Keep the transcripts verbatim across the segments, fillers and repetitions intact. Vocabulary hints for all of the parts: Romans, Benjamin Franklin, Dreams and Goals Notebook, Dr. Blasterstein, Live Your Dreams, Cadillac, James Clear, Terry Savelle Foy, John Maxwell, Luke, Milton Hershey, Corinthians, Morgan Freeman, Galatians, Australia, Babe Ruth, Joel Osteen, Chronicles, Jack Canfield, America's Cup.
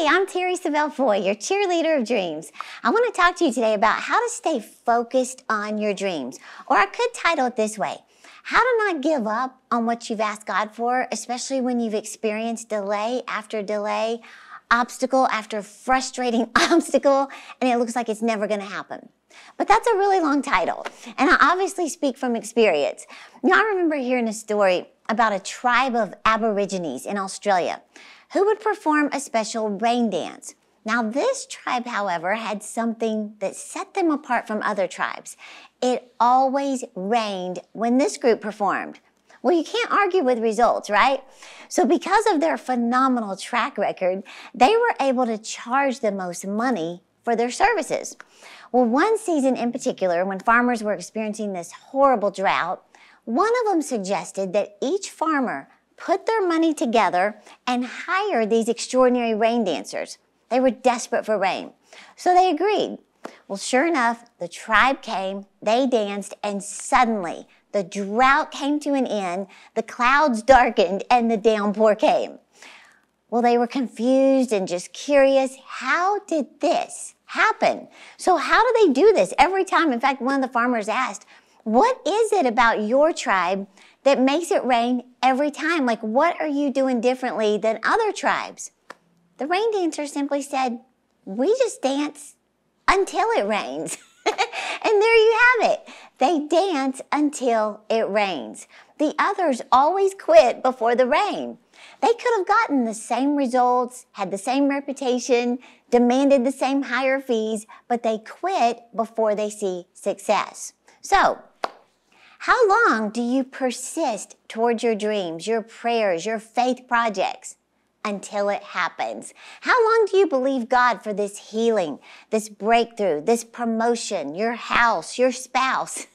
Hey, I'm Terry Savelle Foy, your cheerleader of dreams. I want to talk to you today about how to stay focused on your dreams. Or I could title it this way, how to not give up on what you've asked God for, especially when you've experienced delay after delay, obstacle after frustrating obstacle, and it looks like it's never going to happen. But that's a really long title, and I obviously speak from experience. Now, I remember hearing a story about a tribe of Aborigines in Australia who would perform a special rain dance. Now, this tribe, however, had something that set them apart from other tribes. It always rained when this group performed. Well, you can't argue with results, right? So because of their phenomenal track record, they were able to charge the most money for their services. Well, one season in particular, when farmers were experiencing this horrible drought, one of them suggested that each farmer put their money together and hire these extraordinary rain dancers. They were desperate for rain. So they agreed. Well, sure enough, the tribe came, they danced, and suddenly the drought came to an end, the clouds darkened, and the downpour came. Well, they were confused and just curious. How did this happen? So how do they do this every time? In fact, one of the farmers asked, what is it about your tribe that makes it rain every time? Like, what are you doing differently than other tribes? The rain dancer simply said, we just dance until it rains. And there you have it. They dance until it rains. The others always quit before the rain. They could have gotten the same results, had the same reputation, demanded the same higher fees, but they quit before they see success. So, how long do you persist towards your dreams, your prayers, your faith projects? Until it happens. How long do you believe God for this healing, this breakthrough, this promotion, your house, your spouse?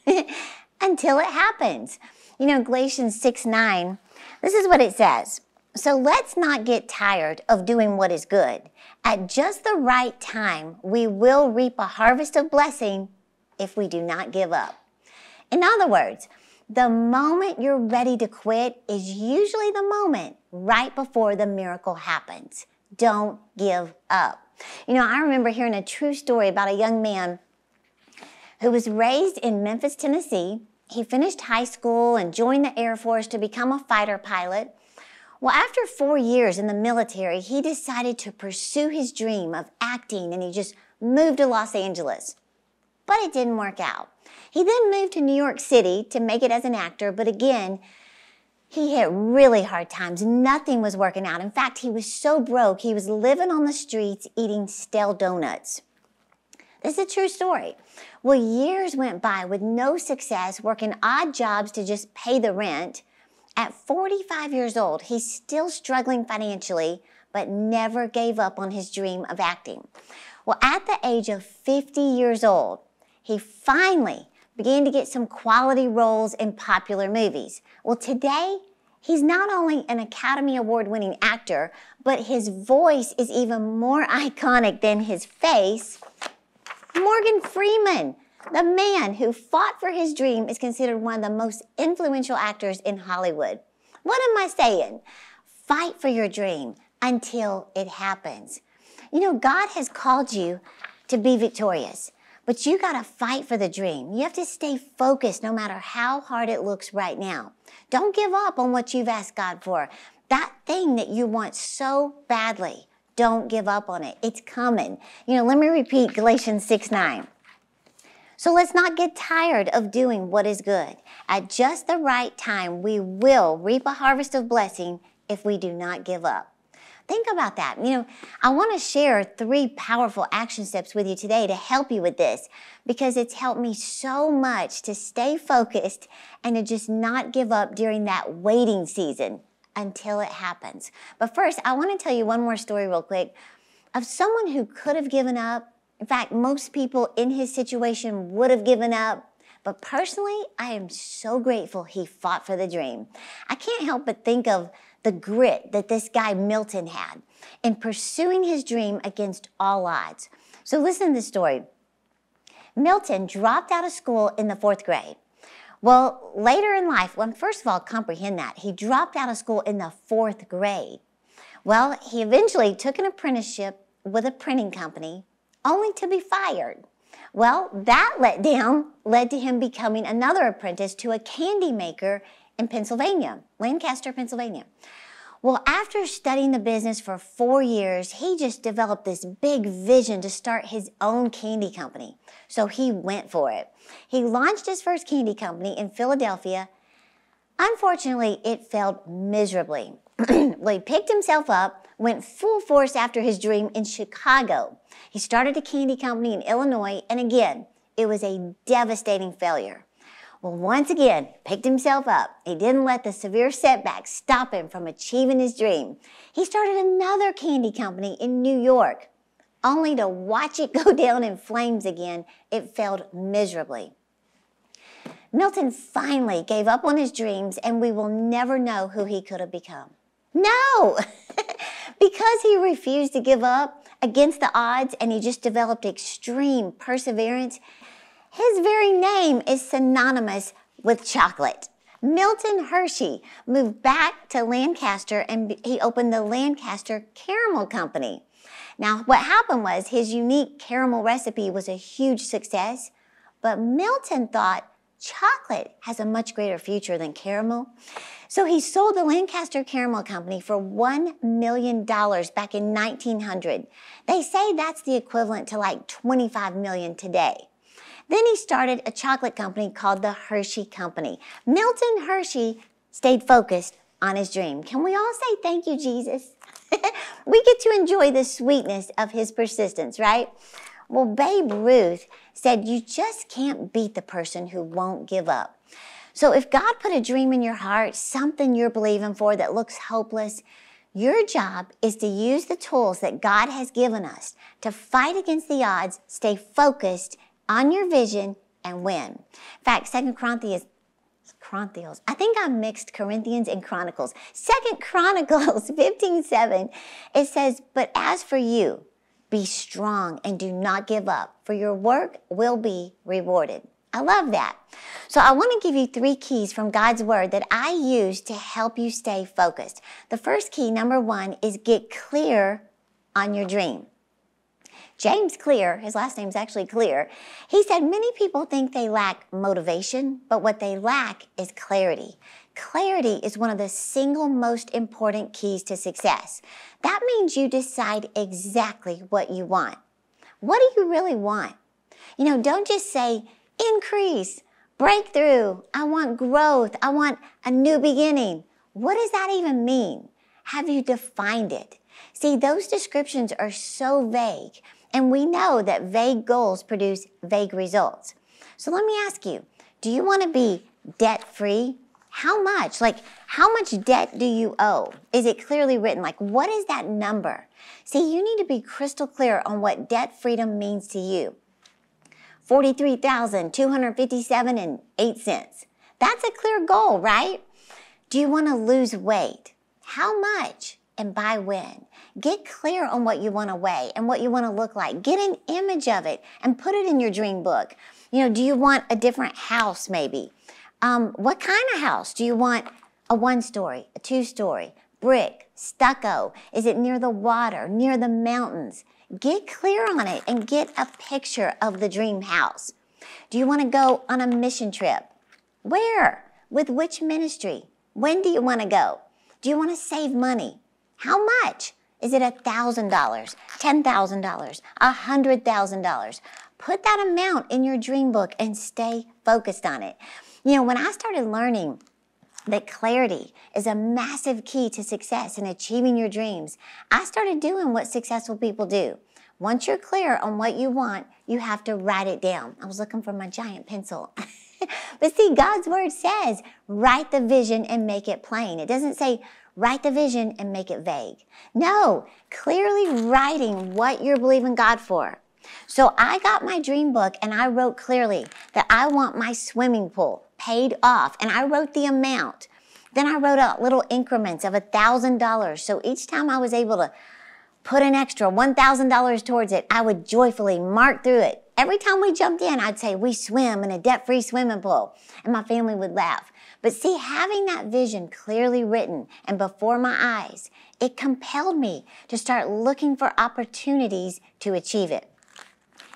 Until it happens. You know, Galatians six nine, this is what it says. So let's not get tired of doing what is good. At just the right time, we will reap a harvest of blessing if we do not give up. In other words, the moment you're ready to quit is usually the moment right before the miracle happens. Don't give up. You know, I remember hearing a true story about a young man who was raised in Memphis, Tennessee. He finished high school and joined the Air Force to become a fighter pilot. Well, after four years in the military, he decided to pursue his dream of acting, and he just moved to Los Angeles. But it didn't work out. He then moved to New York City to make it as an actor, but again, he hit really hard times. Nothing was working out. In fact, he was so broke, he was living on the streets eating stale donuts. This is a true story. Well, years went by with no success, working odd jobs to just pay the rent. At forty-five years old, he's still struggling financially, but never gave up on his dream of acting. Well, at the age of fifty years old, he finally began to get some quality roles in popular movies. Well, today, he's not only an Academy Award-winning actor, but his voice is even more iconic than his face. Morgan Freeman, the man who fought for his dream, is considered one of the most influential actors in Hollywood. What am I saying? Fight for your dream until it happens. You know, God has called you to be victorious. But you gotta fight for the dream. You have to stay focused no matter how hard it looks right now. Don't give up on what you've asked God for. That thing that you want so badly, don't give up on it. It's coming. You know, let me repeat Galatians six nine. So let's not get tired of doing what is good. At just the right time, we will reap a harvest of blessing if we do not give up. Think about that. You know, I want to share three powerful action steps with you today to help you with this, because it's helped me so much to stay focused and to just not give up during that waiting season until it happens. But first, I want to tell you one more story real quick of someone who could have given up. In fact, most people in his situation would have given up. But personally, I am so grateful he fought for the dream. I can't help but think of the grit that this guy Milton had in pursuing his dream against all odds. So listen to this story. Milton dropped out of school in the fourth grade. Well, later in life, well, first of all, comprehend that. He dropped out of school in the fourth grade. Well, he eventually took an apprenticeship with a printing company, only to be fired. Well, that letdown led to him becoming another apprentice to a candy maker in Pennsylvania, Lancaster, Pennsylvania. Well, after studying the business for four years, he just developed this big vision to start his own candy company. So he went for it. He launched his first candy company in Philadelphia. Unfortunately, it failed miserably. Well, he picked himself up, went full force after his dream in Chicago. He started a candy company in Illinois, and again, it was a devastating failure. Well, once again, picked himself up. He didn't let the severe setback stop him from achieving his dream. He started another candy company in New York, only to watch it go down in flames again. It failed miserably. Milton finally gave up on his dreams, and we will never know who he could have become. No! Because he refused to give up against the odds, and he just developed extreme perseverance. His very name is synonymous with chocolate. Milton Hershey moved back to Lancaster and he opened the Lancaster Caramel Company. Now, what happened was his unique caramel recipe was a huge success, but Milton thought chocolate has a much greater future than caramel. So he sold the Lancaster Caramel Company for one million dollars back in nineteen hundred. They say that's the equivalent to like twenty-five million dollars today. Then he started a chocolate company called the Hershey Company. Milton Hershey stayed focused on his dream. Can we all say thank you, Jesus? We get to enjoy the sweetness of his persistence, right? Well, Babe Ruth said, you just can't beat the person who won't give up. So if God put a dream in your heart, something you're believing for that looks hopeless, your job is to use the tools that God has given us to fight against the odds, stay focused on your vision, and win. In fact, Second Corinthians, Corinthians, I think I mixed Corinthians and Chronicles. Second Chronicles fifteen seven, it says, but as for you, be strong and do not give up, for your work will be rewarded. I love that. So I want to give you three keys from God's Word that I use to help you stay focused. The first key, number one, is get clear on your dream. James Clear, his last name's actually Clear, he said many people think they lack motivation, but what they lack is clarity. Clarity is one of the single most important keys to success. That means you decide exactly what you want. What do you really want? You know, don't just say, increase, breakthrough, I want growth, I want a new beginning. What does that even mean? Have you defined it? See, those descriptions are so vague, and we know that vague goals produce vague results. So let me ask you, do you want to be debt-free? How much? Like, how much debt do you owe? Is it clearly written? Like, what is that number? See, you need to be crystal clear on what debt freedom means to you. forty-three thousand two hundred fifty-seven dollars and eight cents. That's a clear goal, right? Do you want to lose weight? How much? And by when? Get clear on what you want to weigh and what you want to look like. Get an image of it and put it in your dream book. You know, do you want a different house maybe? Um, what kind of house? Do you want a one-story, a two-story, brick, stucco? Is it near the water, near the mountains? Get clear on it and get a picture of the dream house. Do you want to go on a mission trip? Where? With which ministry? When do you want to go? Do you want to save money? How much? Is it one thousand dollars, ten thousand dollars, one hundred thousand dollars? Put that amount in your dream book and stay focused on it. You know, when I started learning that clarity is a massive key to success in achieving your dreams, I started doing what successful people do. Once you're clear on what you want, you have to write it down. I was looking for my giant pencil. But see, God's Word says, write the vision and make it plain. It doesn't say, write the vision and make it vague. No, clearly writing what you're believing God for. So I got my dream book and I wrote clearly that I want my swimming pool paid off, and I wrote the amount. Then I wrote out little increments of one thousand dollars. So each time I was able to put an extra one thousand dollars towards it, I would joyfully mark through it. Every time we jumped in, I'd say, we swim in a debt-free swimming pool. And my family would laugh. But see, having that vision clearly written and before my eyes, it compelled me to start looking for opportunities to achieve it.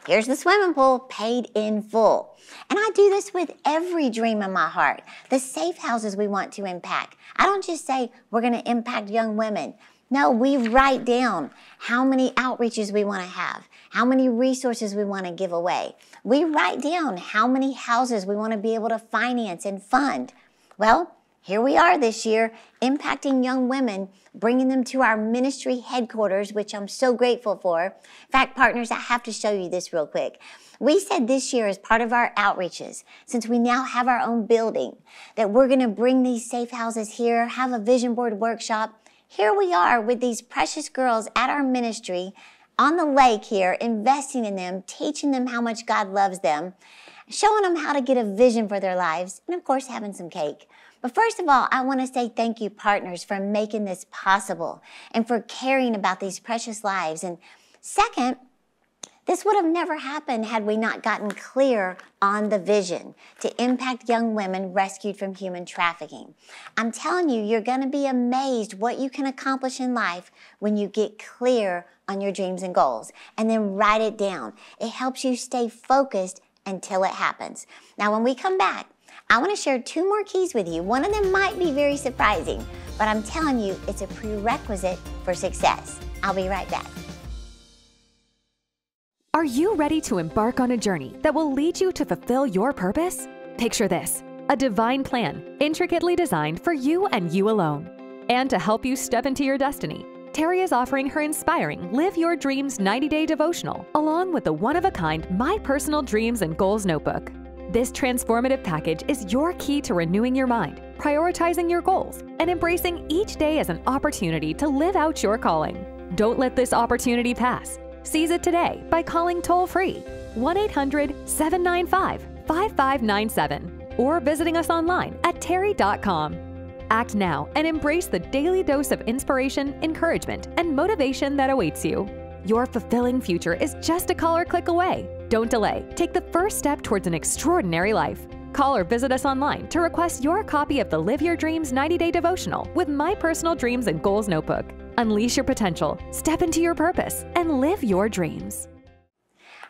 Here's the swimming pool paid in full. And I do this with every dream in my heart, the safe houses we want to impact. I don't just say we're going to impact young women. No, we write down how many outreaches we want to have, how many resources we want to give away. We write down how many houses we want to be able to finance and fund. Well, here we are this year, impacting young women, bringing them to our ministry headquarters, which I'm so grateful for. In fact, partners, I have to show you this real quick. We said this year as part of our outreaches, since we now have our own building, that we're going to bring these safe houses here, have a vision board workshop. Here we are with these precious girls at our ministry on the lake here, investing in them, teaching them how much God loves them, showing them how to get a vision for their lives, and of course, having some cake. But first of all, I want to say thank you, partners, for making this possible and for caring about these precious lives. And second, this would have never happened had we not gotten clear on the vision to impact young women rescued from human trafficking. I'm telling you, you're going to be amazed what you can accomplish in life when you get clear on your dreams and goals and then write it down. It helps you stay focused until it happens. Now, when we come back, I want to share two more keys with you. One of them might be very surprising, but I'm telling you, it's a prerequisite for success. I'll be right back. Are you ready to embark on a journey that will lead you to fulfill your purpose? Picture this, a divine plan intricately designed for you and you alone. And to help you step into your destiny, Terry is offering her inspiring Live Your Dreams ninety day devotional along with the one-of-a-kind My Personal Dreams and Goals Notebook. This transformative package is your key to renewing your mind, prioritizing your goals, and embracing each day as an opportunity to live out your calling. Don't let this opportunity pass. Seize it today by calling toll-free one eight hundred, seven nine five, five five nine seven or visiting us online at terry dot com. Act now and embrace the daily dose of inspiration, encouragement, and motivation that awaits you. Your fulfilling future is just a call or click away. Don't delay. Take the first step towards an extraordinary life. Call or visit us online to request your copy of the Live Your Dreams ninety day devotional with My Personal Dreams and Goals Notebook. Unleash your potential, step into your purpose, and live your dreams.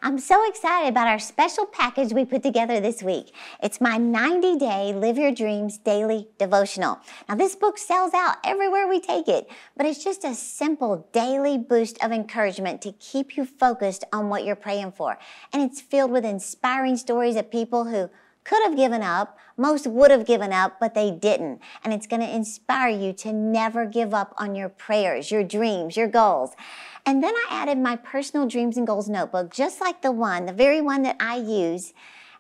I'm so excited about our special package we put together this week. It's my ninety day Live Your Dreams Daily Devotional. Now, this book sells out everywhere we take it, but it's just a simple daily boost of encouragement to keep you focused on what you're praying for. And it's filled with inspiring stories of people who could have given up, most would have given up, but they didn't. And it's going to inspire you to never give up on your prayers, your dreams, your goals. And then I added My Personal Dreams and Goals Notebook, just like the one, the very one that I use.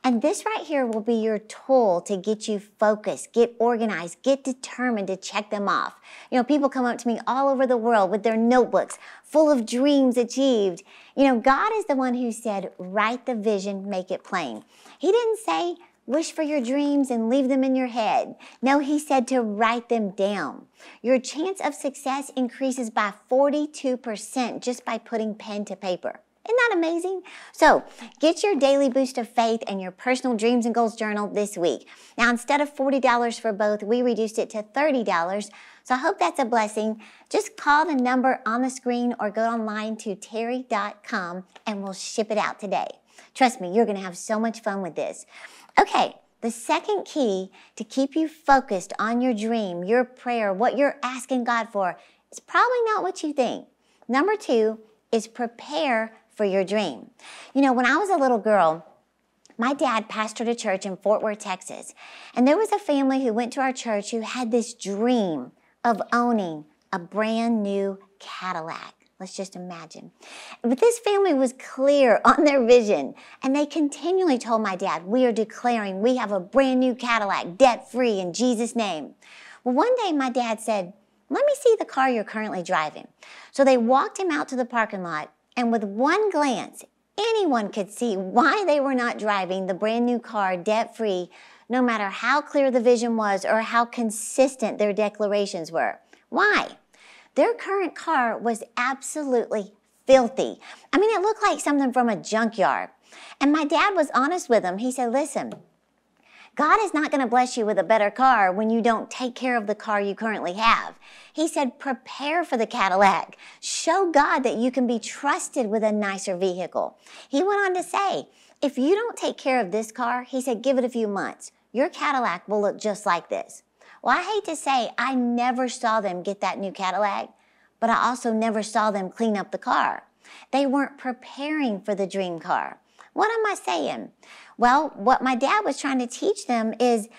And this right here will be your tool to get you focused, get organized, get determined to check them off. You know, people come up to me all over the world with their notebooks full of dreams achieved. You know, God is the one who said, write the vision, make it plain. He didn't say, wish for your dreams and leave them in your head. No, he said to write them down. Your chance of success increases by forty-two percent just by putting pen to paper. Isn't that amazing? So get your daily boost of faith and your personal dreams and goals journal this week. Now, instead of forty dollars for both, we reduced it to thirty dollars. So I hope that's a blessing. Just call the number on the screen or go online to terry dot com and we'll ship it out today. Trust me, you're going to have so much fun with this. Okay, the second key to keep you focused on your dream, your prayer, what you're asking God for, is probably not what you think. Number two is prepare for your dream. You know, when I was a little girl, my dad pastored a church in Fort Worth, Texas, and there was a family who went to our church who had this dream of owning a brand new Cadillac. Let's just imagine. But this family was clear on their vision, and they continually told my dad, we are declaring we have a brand new Cadillac, debt-free in Jesus' name. Well, one day my dad said, let me see the car you're currently driving. So they walked him out to the parking lot, and with one glance, anyone could see why they were not driving the brand new car debt-free, no matter how clear the vision was or how consistent their declarations were. Why? Their current car was absolutely filthy. I mean, it looked like something from a junkyard. And my dad was honest with him. He said, listen, God is not going to bless you with a better car when you don't take care of the car you currently have. He said, prepare for the Cadillac. Show God that you can be trusted with a nicer vehicle. He went on to say, if you don't take care of this car, he said, give it a few months. Your Cadillac will look just like this. Well, I hate to say, I never saw them get that new Cadillac, but I also never saw them clean up the car. They weren't preparing for the dream car. What am I saying? Well, what my dad was trying to teach them is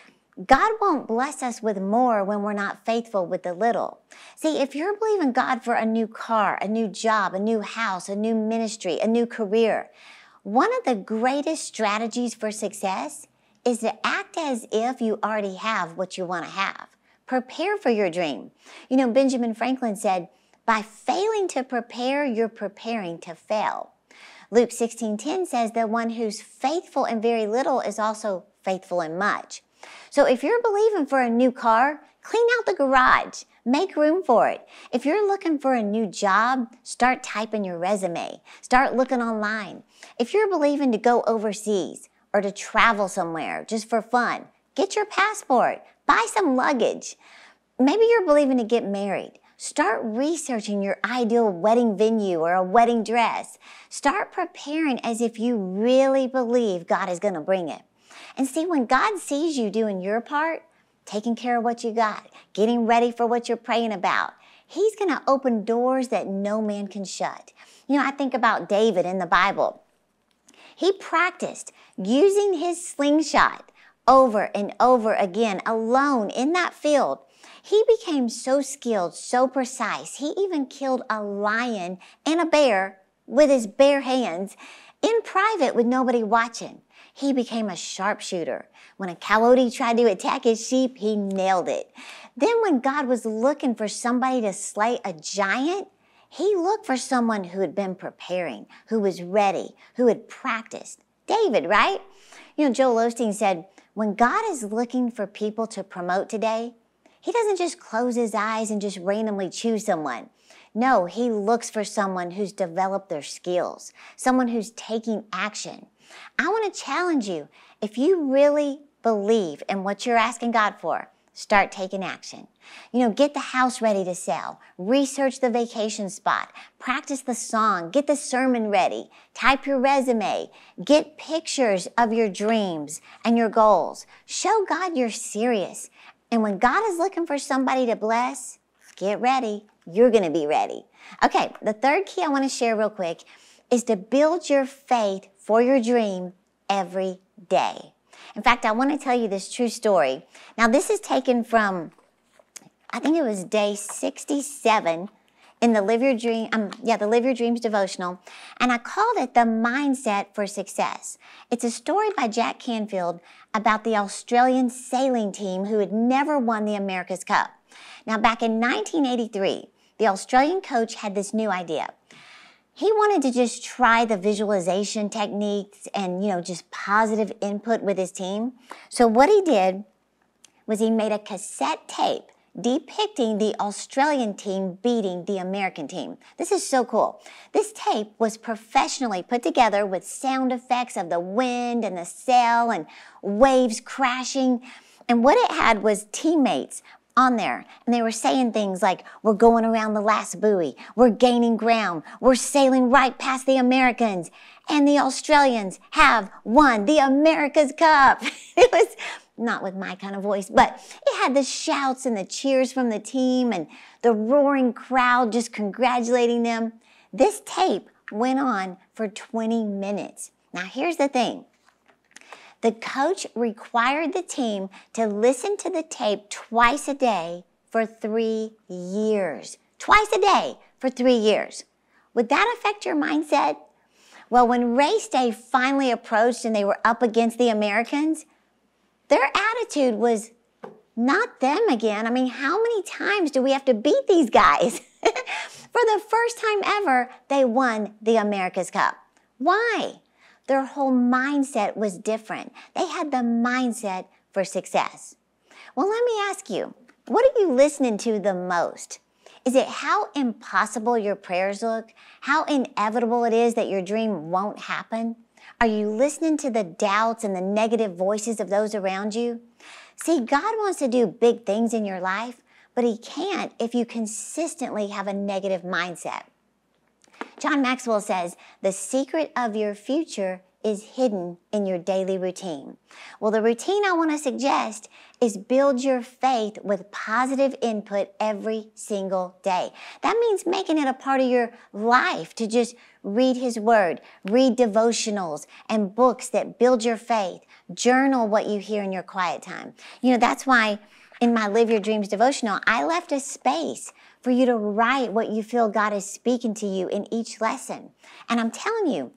God won't bless us with more when we're not faithful with the little. See, if you're believing God for a new car, a new job, a new house, a new ministry, a new career, one of the greatest strategies for success is to act as if you already have what you want to have. Prepare for your dream. You know, Benjamin Franklin said, by failing to prepare, you're preparing to fail. Luke sixteen ten says the one who's faithful in very little is also faithful in much. So if you're believing for a new car, clean out the garage. Make room for it. If you're looking for a new job, start typing your resume. Start looking online. If you're believing to go overseas or to travel somewhere just for fun, get your passport. Buy some luggage. Maybe you're believing to get married. Start researching your ideal wedding venue or a wedding dress. Start preparing as if you really believe God is going to bring it. And see, when God sees you doing your part, taking care of what you got, getting ready for what you're praying about, he's going to open doors that no man can shut. You know, I think about David in the Bible. He practiced using his slingshot over and over again alone in that field. He became so skilled, so precise, he even killed a lion and a bear with his bare hands in private with nobody watching. He became a sharpshooter. When a coyote tried to attack his sheep, he nailed it. Then when God was looking for somebody to slay a giant, he looked for someone who had been preparing, who was ready, who had practiced. David, right? You know, Joel Osteen said, when God is looking for people to promote today, he doesn't just close his eyes and just randomly choose someone. No, he looks for someone who's developed their skills, someone who's taking action. I want to challenge you, if you really believe in what you're asking God for, start taking action. You know, get the house ready to sell, research the vacation spot, practice the song, get the sermon ready, type your resume, get pictures of your dreams and your goals. Show God you're serious. And when God is looking for somebody to bless, get ready. You're going to be ready. Okay, the third key I want to share real quick is to build your faith for your dream every day. In fact, I want to tell you this true story. Now, this is taken from, I think it was day sixty-seven in the Live Your Dream, um, yeah, the Live Your Dreams devotional, and I called it The Mindset for Success. It's a story by Jack Canfield about the Australian sailing team who had never won the America's Cup. Now, back in nineteen eighty-three, the Australian coach had this new idea. He wanted to just try the visualization techniques and, you know, just positive input with his team. So what he did was he made a cassette tape depicting the Australian team beating the American team. This is so cool. This tape was professionally put together with sound effects of the wind and the sail and waves crashing. And what it had was teammates on there, and they were saying things like, we're going around the last buoy, we're gaining ground, we're sailing right past the Americans, and the Australians have won the America's Cup. It was not with my kind of voice, but it had the shouts and the cheers from the team and the roaring crowd just congratulating them. This tape went on for twenty minutes. Now, here's the thing. The coach required the team to listen to the tape twice a day for three years. Twice a day for three years. Would that affect your mindset? Well, when race day finally approached and they were up against the Americans, their attitude was, not them again. I mean, how many times do we have to beat these guys? For the first time ever, they won the America's Cup. Why? Their whole mindset was different. They had the mindset for success. Well, let me ask you, what are you listening to the most? Is it how impossible your prayers look? How inevitable it is that your dream won't happen? Are you listening to the doubts and the negative voices of those around you? See, God wants to do big things in your life, but he can't if you consistently have a negative mindset. John Maxwell says, the secret of your future is hidden in your daily routine. Well, the routine I want to suggest is build your faith with positive input every single day. That means making it a part of your life to just read his word, read devotionals and books that build your faith, journal what you hear in your quiet time. You know, that's why in my Live Your Dreams devotional, I left a space for you to write what you feel God is speaking to you in each lesson. And I'm telling you,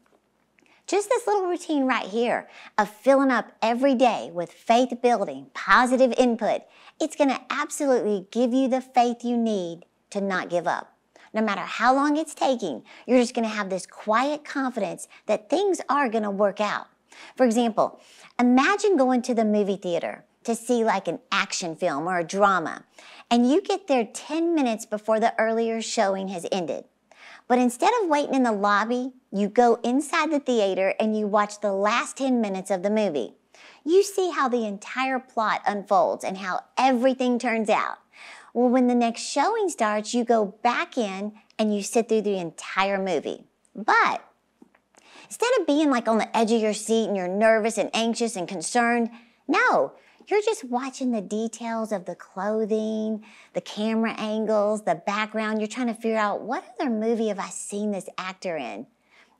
just this little routine right here of filling up every day with faith building, positive input, it's gonna absolutely give you the faith you need to not give up. No matter how long it's taking, you're just gonna have this quiet confidence that things are gonna work out. For example, imagine going to the movie theater to see like an action film or a drama, and you get there ten minutes before the earlier showing has ended. But instead of waiting in the lobby, you go inside the theater and you watch the last ten minutes of the movie. You see how the entire plot unfolds and how everything turns out. Well, when the next showing starts, you go back in and you sit through the entire movie. But instead of being like on the edge of your seat and you're nervous and anxious and concerned, no, you're just watching the details of the clothing, the camera angles, the background. You're trying to figure out, what other movie have I seen this actor in?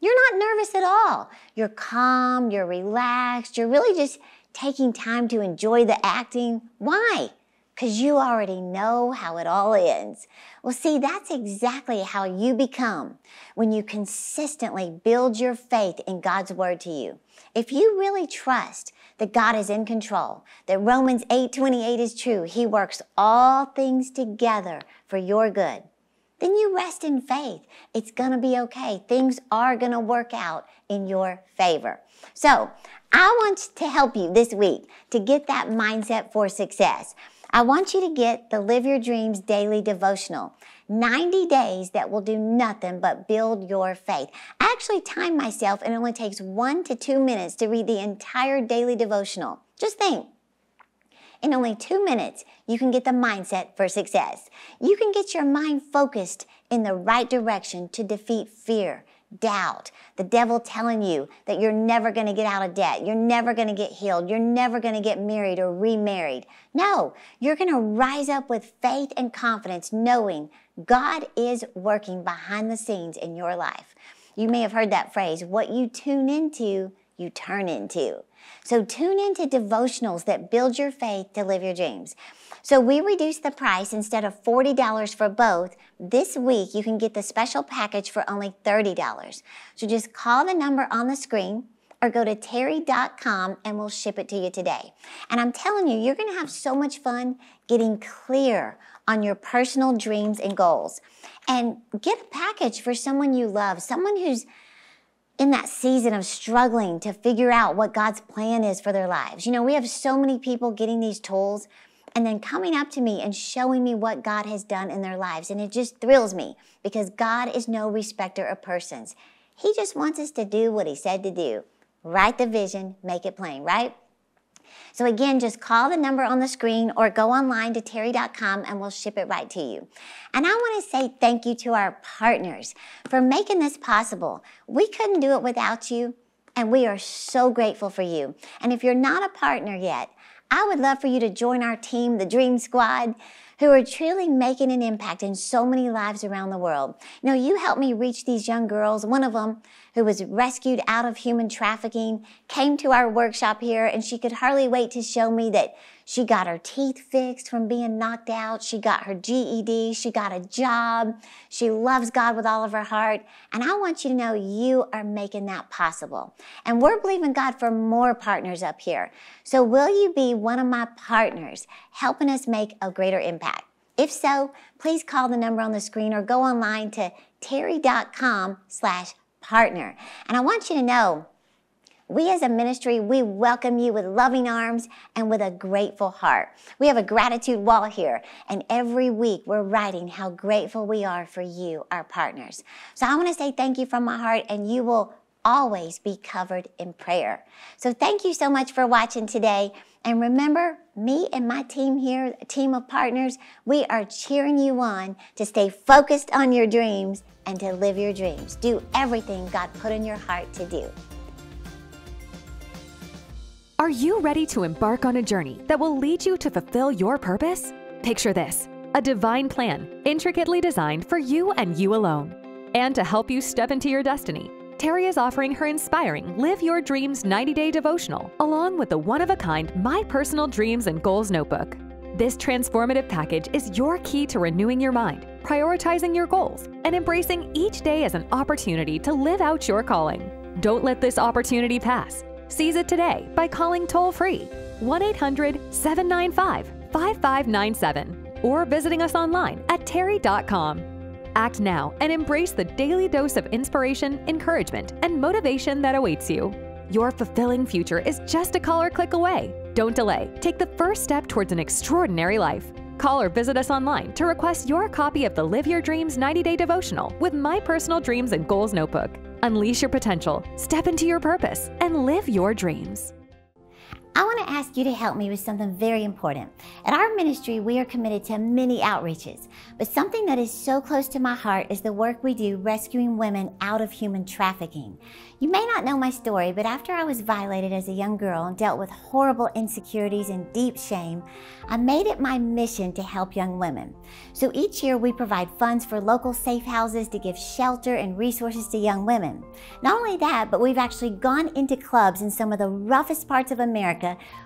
You're not nervous at all. You're calm, you're relaxed, you're really just taking time to enjoy the acting. Why? Because you already know how it all ends. Well, see, that's exactly how you become when you consistently build your faith in God's word to you. If you really trust that God is in control, that Romans eight twenty-eight is true, he works all things together for your good, then you rest in faith. It's gonna be okay. Things are gonna work out in your favor. So I want to help you this week to get that mindset for success. I want you to get the Live Your Dreams Daily Devotional, ninety days that will do nothing but build your faith. I actually timed myself and it only takes one to two minutes to read the entire daily devotional. Just think. In only two minutes, you can get the mindset for success. You can get your mind focused in the right direction to defeat fear, doubt, the devil telling you that you're never going to get out of debt, you're never going to get healed, you're never going to get married or remarried. No, you're going to rise up with faith and confidence knowing God is working behind the scenes in your life. You may have heard that phrase, what you tune into, you turn into. So tune into devotionals that build your faith to live your dreams. So we reduced the price. Instead of forty dollars for both, this week you can get the special package for only thirty dollars. So just call the number on the screen or go to terry dot com and we'll ship it to you today. And I'm telling you, you're gonna have so much fun getting clear on your personal dreams and goals. And get a package for someone you love, someone who's in that season of struggling to figure out what God's plan is for their lives. You know, we have so many people getting these tools and then coming up to me and showing me what God has done in their lives. And it just thrills me because God is no respecter of persons. He just wants us to do what he said to do. Write the vision, make it plain, right? So again, just call the number on the screen or go online to terry dot com and we'll ship it right to you. And I want to say thank you to our partners for making this possible. We couldn't do it without you, and we are so grateful for you. And if you're not a partner yet, I would love for you to join our team, the Dream Squad, who are truly making an impact in so many lives around the world. You know, you helped me reach these young girls. One of them, who was rescued out of human trafficking, came to our workshop here, and she could hardly wait to show me that she got her teeth fixed from being knocked out. She got her G E D. She got a job. She loves God with all of her heart. And I want you to know you are making that possible. And we're believing God for more partners up here. So will you be one of my partners helping us make a greater impact? If so, please call the number on the screen or go online to terry dot com slash partner. And I want you to know, we as a ministry, we welcome you with loving arms and with a grateful heart. We have a gratitude wall here, and every week we're writing how grateful we are for you, our partners. So I want to say thank you from my heart, and you will always be covered in prayer. So thank you so much for watching today. And remember, me and my team here, a team of partners, we are cheering you on to stay focused on your dreams and to live your dreams. Do everything God put in your heart to do. Are you ready to embark on a journey that will lead you to fulfill your purpose? Picture this, a divine plan intricately designed for you and you alone. And to help you step into your destiny, Terry is offering her inspiring Live Your Dreams ninety day devotional, along with the one-of-a-kind My Personal Dreams and Goals Notebook. This transformative package is your key to renewing your mind, prioritizing your goals, and embracing each day as an opportunity to live out your calling. Don't let this opportunity pass. Seize it today by calling toll-free one eight hundred, seven nine five, five five nine seven or visiting us online at terry dot com. Act now and embrace the daily dose of inspiration, encouragement, and motivation that awaits you. Your fulfilling future is just a call or click away. Don't delay. Take the first step towards an extraordinary life. Call or visit us online to request your copy of the Live Your Dreams ninety day devotional with My Personal Dreams and Goals Notebook. Unleash your potential, step into your purpose, and live your dreams. I want to ask you to help me with something very important. At our ministry, we are committed to many outreaches, but something that is so close to my heart is the work we do rescuing women out of human trafficking. You may not know my story, but after I was violated as a young girl and dealt with horrible insecurities and deep shame, I made it my mission to help young women. So each year we provide funds for local safe houses to give shelter and resources to young women. Not only that, but we've actually gone into clubs in some of the roughest parts of America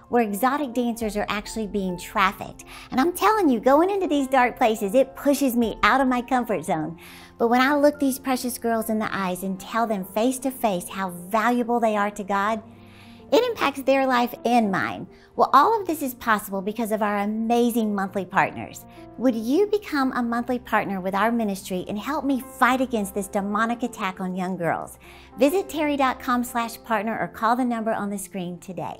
where exotic dancers are actually being trafficked. And I'm telling you, going into these dark places, it pushes me out of my comfort zone. But when I look these precious girls in the eyes and tell them face to face how valuable they are to God, it impacts their life and mine. Well, all of this is possible because of our amazing monthly partners. Would you become a monthly partner with our ministry and help me fight against this demonic attack on young girls? Visit terry dot com slash partner or call the number on the screen today.